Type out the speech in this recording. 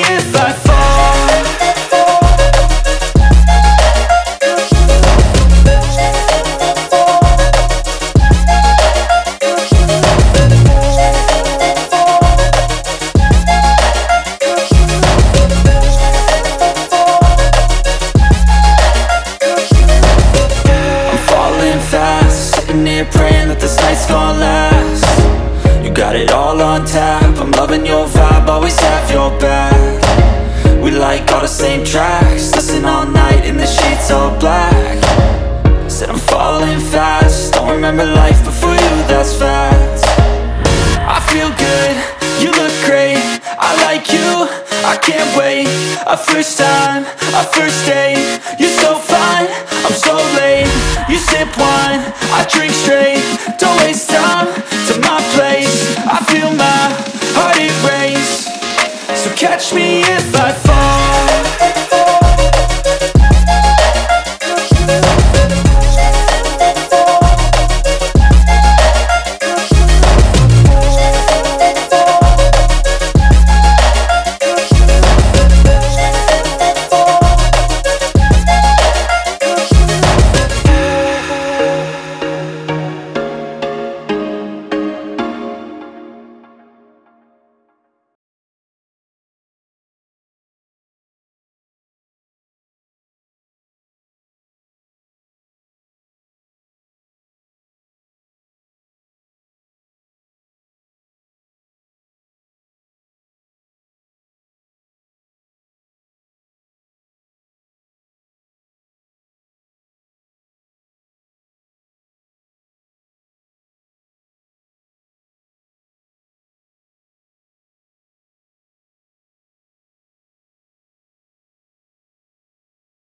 if I fall. Praying that this night's gonna last. You got it all on tap, I'm loving your vibe, always have your back. We like all the same tracks, listen all night in the sheets all black. Said I'm falling fast, don't remember life before you, that's fact. I feel good, you look great, I like you, I can't wait. A first time, a first date, you're so fine, I'm so late. You sip wine, I drink straight, don't waste time to my place. I feel my heart it race, so catch me if I fall.